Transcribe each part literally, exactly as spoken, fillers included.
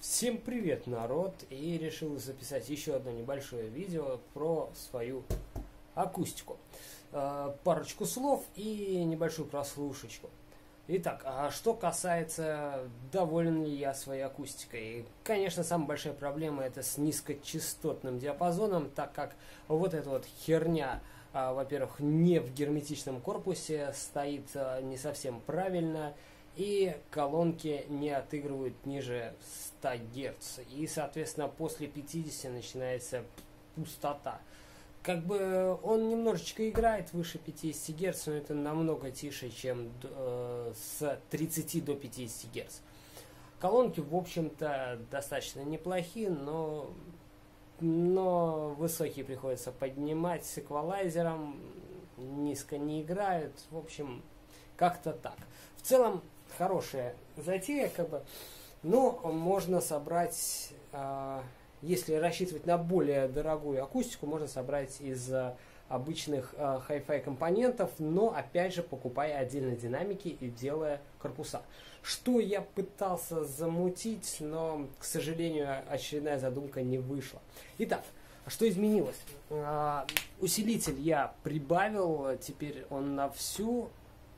Всем привет, народ! И решил записать еще одно небольшое видео про свою акустику. Парочку слов и небольшую прослушечку. Итак, а что касается, доволен ли я своей акустикой. Конечно, самая большая проблема это с низкочастотным диапазоном, так как вот эта вот херня, во-первых, не в герметичном корпусе, стоит не совсем правильно, и колонки не отыгрывают ниже ста герц. И, соответственно, после пятидесяти начинается пустота. Как бы он немножечко играет выше пятидесяти герц, но это намного тише, чем э, с тридцати до пятидесяти герц. Колонки, в общем-то, достаточно неплохие, но, но высокие приходится поднимать с эквалайзером, низко не играют, в общем, как-то так. В целом, хорошая затея, как бы, но можно собрать, э, если рассчитывать на более дорогую акустику, можно собрать из э, обычных э, хай-фай компонентов, но опять же покупая отдельно динамики и делая корпуса. Что я пытался замутить, но, к сожалению, очередная задумка не вышла. Итак, что изменилось? Э, усилитель я прибавил, теперь он на всю...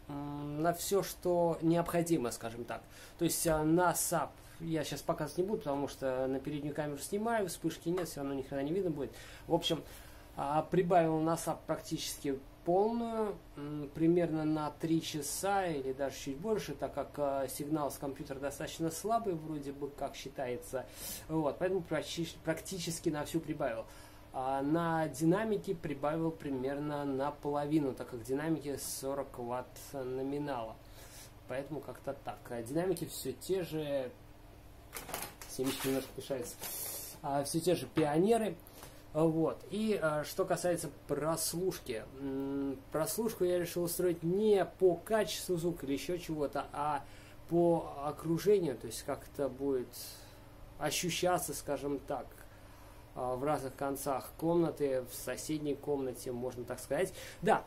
на все, что необходимо, скажем так. То есть на саб я сейчас показывать не буду, потому что на переднюю камеру снимаю, вспышки нет, все равно ни хрена не видно будет. В общем, прибавил на саб практически полную, примерно на три часа или даже чуть больше, так как сигнал с компьютера достаточно слабый, вроде бы как считается. Вот, поэтому практически на всю прибавил. А на динамики прибавил примерно наполовину, так как динамики сорок ватт номинала. Поэтому как-то так. А динамики все те же... Семечки немножко мешаются. А все те же пионеры. Вот. И а, что касается прослушки. М-м, прослушку я решил устроить не по качеству звука или еще чего-то, а по окружению. То есть как это будет ощущаться, скажем так, в разных концах комнаты, в соседней комнате, можно так сказать. Да,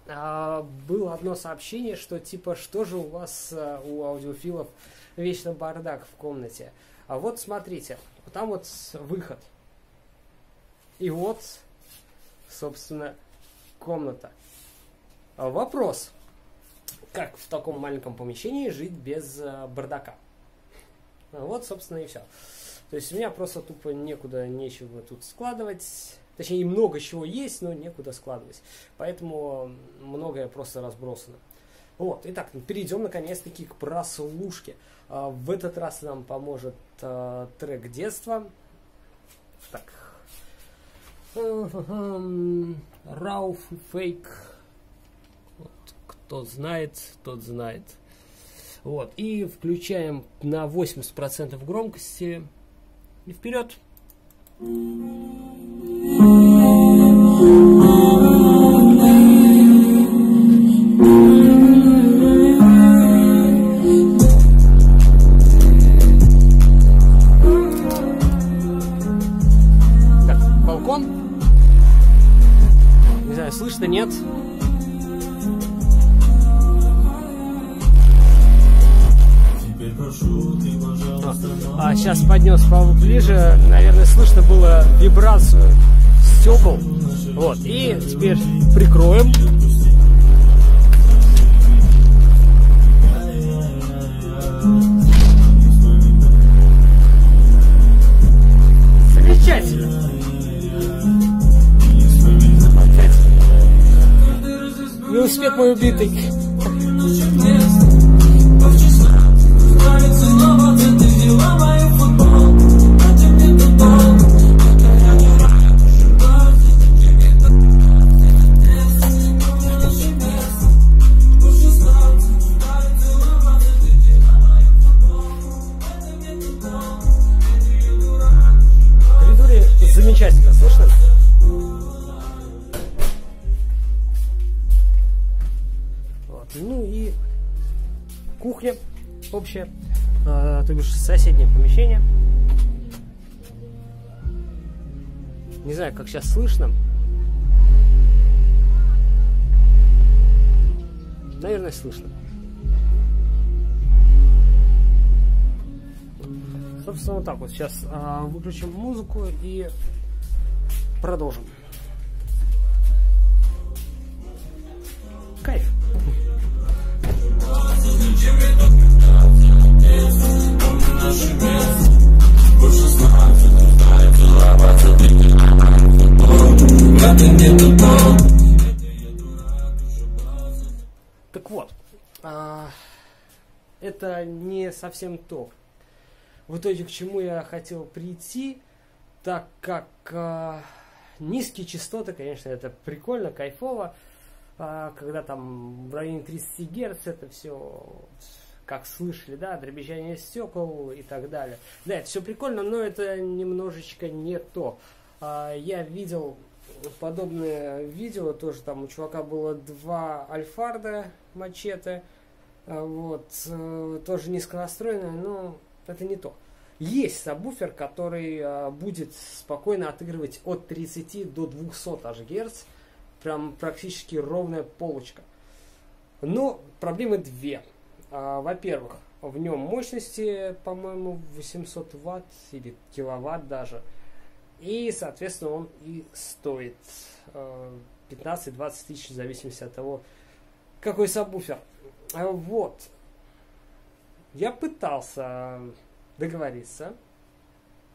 было одно сообщение, что типа, что же у вас, у аудиофилов, вечно бардак в комнате. А вот смотрите, там вот выход. И вот, собственно, комната. Вопрос, как в таком маленьком помещении жить без бардака? Вот, собственно, и все. То есть у меня просто тупо некуда, нечего тут складывать. Точнее, много чего есть, но некуда складывать. Поэтому многое просто разбросано. Вот, итак, перейдем наконец-таки к прослушке. В этот раз нам поможет трек детства. Так. Рауф фейк. Вот, кто знает, тот знает. Вот, и включаем на восемьдесят процентов громкости. И вперед! Так, балкон. Не знаю, слышно, нет? А сейчас поднес поближе, наверное, слышно было вибрацию стекол. Вот, и теперь прикроем. Замечательно. Не успел мой убитый. Замечательно, слышно? Вот. Ну и кухня общая, а, то бишь соседнее помещение. Не знаю, как сейчас слышно. Наверное, слышно. Собственно, вот так вот. Сейчас э, выключим музыку и продолжим. Кайф! Так вот, а, это не совсем то, в итоге к чему я хотел прийти, так как а, низкие частоты, конечно, это прикольно, кайфово, а, когда там в районе тридцати герц это все... Как слышали, да, дребезжание стекол и так далее. Да, это все прикольно, но это немножечко не то. Я видел подобное видео, тоже там у чувака было два альфарда мачете. Вот, тоже низконастроенное, но это не то. Есть сабвуфер, который будет спокойно отыгрывать от тридцати до двухсот аж герц. Прям практически ровная полочка. Но проблемы две. Во-первых, в нем мощности, по-моему, восемьсот ватт или киловатт даже. И, соответственно, он и стоит пятнадцать-двадцать тысяч, в зависимости от того, какой сабвуфер. Вот. Я пытался договориться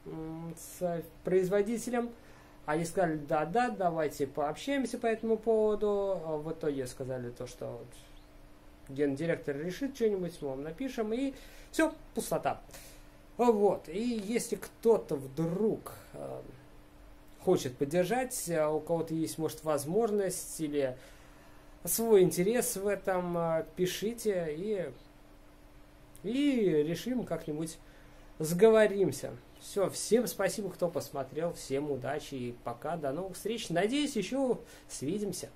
с производителем. Они сказали, да-да, давайте пообщаемся по этому поводу. В итоге сказали то, что... гендиректор решит что-нибудь, мы вам напишем, и все, пустота. Вот, и если кто-то вдруг э, хочет поддержать, у кого-то есть, может, возможность или свой интерес в этом, э, пишите, и, и решим как-нибудь, сговоримся. Все, всем спасибо, кто посмотрел, всем удачи, и пока, до новых встреч. Надеюсь, еще свидимся.